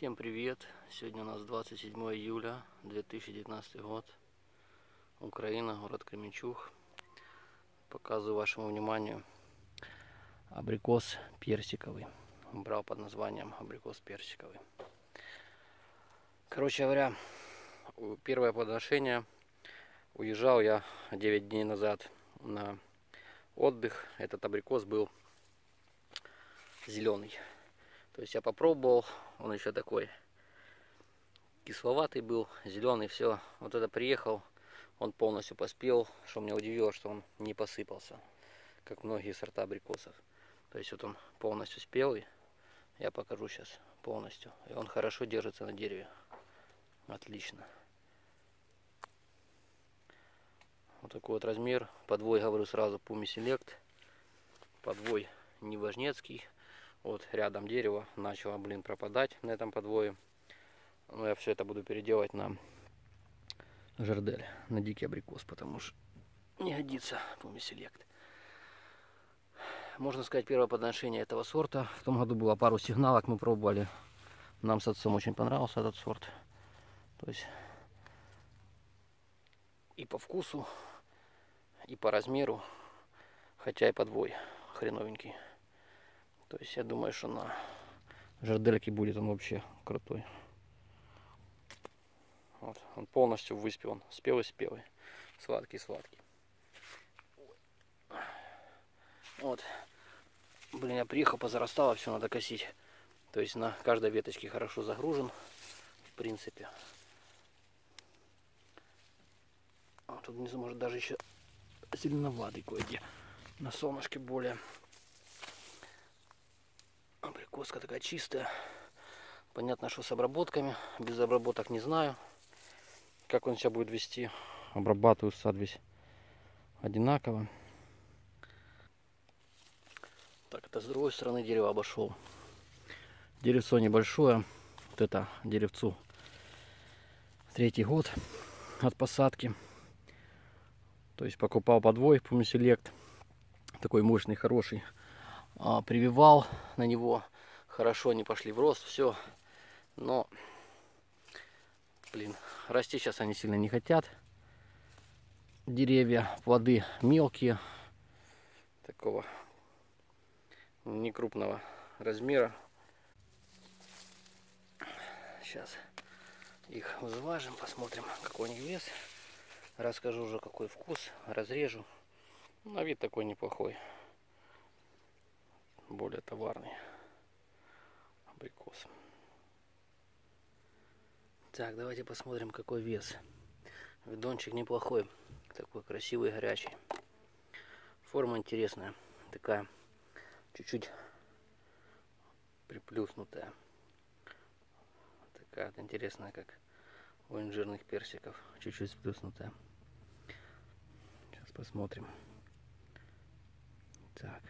Всем привет! Сегодня у нас 27 июля 2019 год. Украина, город Кременчуг. Показываю вашему вниманию абрикос персиковый. Брал под названием абрикос персиковый. Короче говоря, первое подношение. Уезжал я 9 дней назад на отдых. Этот абрикос был зеленый. То есть я попробовал, он еще такой кисловатый был, зеленый, все. Вот это приехал, он полностью поспел, что меня удивило, что он не посыпался, как многие сорта абрикосов. То есть вот он полностью спелый, я покажу сейчас полностью. И он хорошо держится на дереве, отлично. Вот такой вот размер, подвой, говорю сразу, Pumiselect, подвой неважнецкий. Вот рядом дерево начало, блин, пропадать на этом подвое. Но я все это буду переделать на жердель, на дикий абрикос, потому что не годится Pumiselect. Можно сказать, первое подношение этого сорта. В том году было пару сигналок, мы пробовали. Нам с отцом очень понравился этот сорт. То есть и по вкусу, и по размеру, хотя и подвой хреновенький. То есть я думаю, что на жердельке будет он вообще крутой. Вот, он полностью выспел, спелый-спелый, сладкий-сладкий. Вот, блин, я приехал, позарастало, все надо косить. То есть на каждой веточке хорошо загружен, в принципе. А тут внизу может даже еще зеленоватый кое-где, на солнышке более. Абрикоска такая чистая. Понятно, что с обработками. Без обработок не знаю, как он себя будет вести. Обрабатываю сад весь одинаково. Так, это с другой стороны дерево обошел. Деревцо небольшое. Вот это деревцу третий год от посадки. То есть покупал подвой Pumiselect. Такой мощный, хороший. Прививал на него, хорошо, не пошли в рост, все, но, блин, расти сейчас они сильно не хотят, деревья, плоды мелкие, такого некрупного размера, сейчас их взважим, посмотрим, какой у них вес, расскажу уже, какой вкус, разрежу, на вид такой неплохой. Более товарный абрикос. Так, давайте посмотрим, какой вес. Видончик неплохой, такой красивый, горячий. Форма интересная, такая чуть-чуть приплюснутая. Такая вот интересная, как у инжирных персиков, чуть-чуть сплюснутая. Сейчас посмотрим. Так.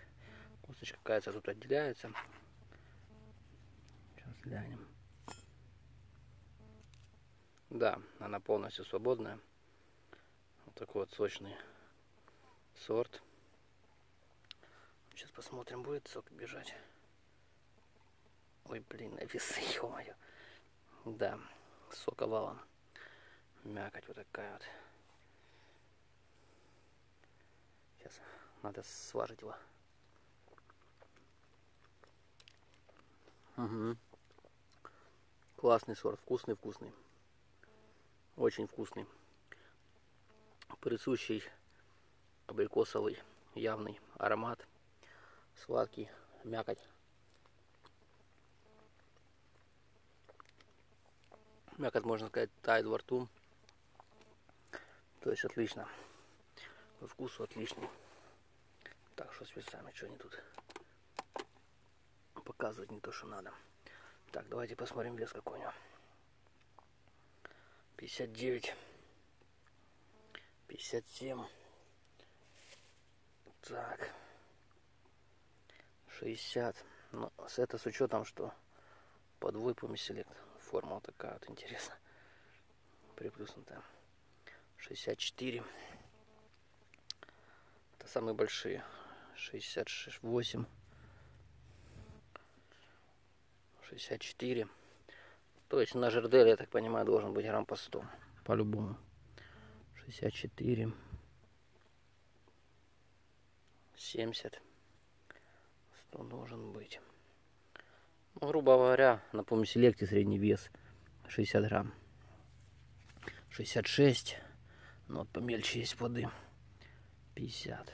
Косточка какая-то тут отделяется. Сейчас глянем. Да, она полностью свободная. Вот такой вот сочный сорт. Сейчас посмотрим, будет сок бежать. Ой, блин, на весы, ё-моё. Да, сок овалом. Мякоть вот такая вот. Сейчас надо сварить его. Угу. Классный сорт, вкусный, очень вкусный, присущий абрикосовый явный аромат, сладкий, мякоть, можно сказать, тает во рту, то есть отлично, по вкусу отличный. Так, что с весами, что они тут? Показывать не то, что надо. Так, давайте посмотрим вес, какой у него. 59, 57, так, 60. Но это с учетом, что подвой Pumiselect. Форма вот такая вот интересная, приплюснутая. 64. Это самые большие. 68. 64, То есть на жердель, я так понимаю, должен быть грамм по 100. По-любому. 64. 70. 100 должен быть. Ну, грубо говоря, на пумиселекте средний вес 60 грамм. 66. Но вот помельче есть плоды. 50.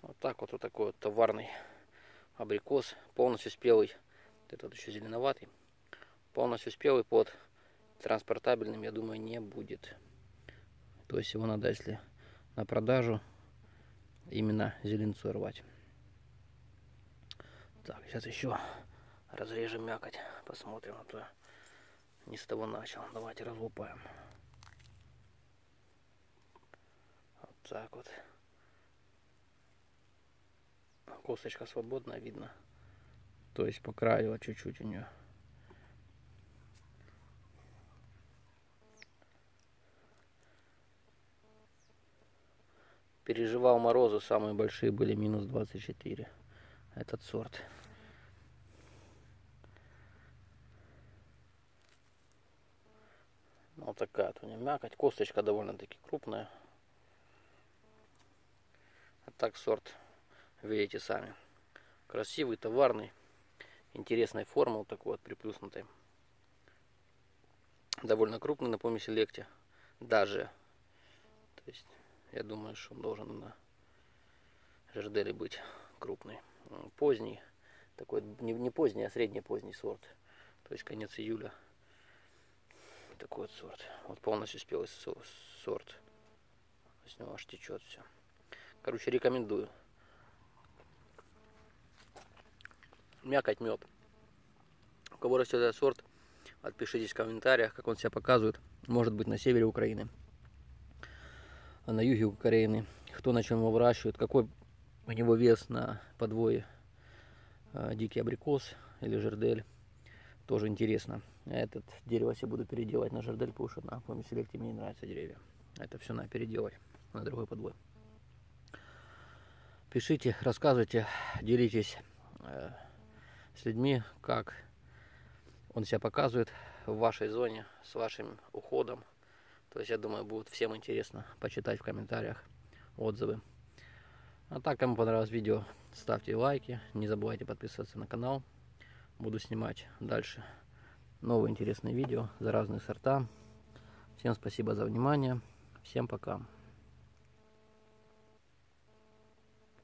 Вот так вот, вот такой вот товарный абрикос. Полностью спелый. Этот еще зеленоватый. Полностью спелый под транспортабельным, я думаю, не будет. То есть его надо, если на продажу, именно зеленцу рвать. Так, сейчас еще разрежем мякоть. Посмотрим, а то не с того начал. Давайте разлупаем. Вот так вот. Косточка свободная, видно. То есть по краю чуть-чуть у нее. Переживал морозы, самые большие были минус 24. Этот сорт. Вот такая вот у меня мякоть. Косточка довольно-таки крупная. А так сорт, видите сами. Красивый, товарный. Интересной формы, вот такой вот приплюснутой. Довольно крупный на пумиселекте. Даже. То есть... Я думаю, что он должен на жерделе быть крупный. Поздний, такой не поздний, а средне-поздний сорт. То есть конец июля. Такой вот сорт. Вот полностью спелый сорт. С него аж течет все. Короче, рекомендую. Мякоть мед. У кого растет этот сорт, отпишитесь в комментариях, как он себя показывает. Может быть, на севере Украины. На юге Украины, кто на чем его выращивает, какой у него вес на подвое, дикий абрикос или жердель, тоже интересно. Этот дерево я буду переделать на жердель, потому что на пумиселекте мне не нравятся деревья. Это все надо переделать на другой подвой. Пишите, рассказывайте, делитесь с людьми, как он себя показывает в вашей зоне, с вашим уходом. То есть, я думаю, будет всем интересно почитать в комментариях отзывы. А так, кому понравилось видео, ставьте лайки. Не забывайте подписываться на канал. Буду снимать дальше новые интересные видео за разные сорта. Всем спасибо за внимание. Всем пока.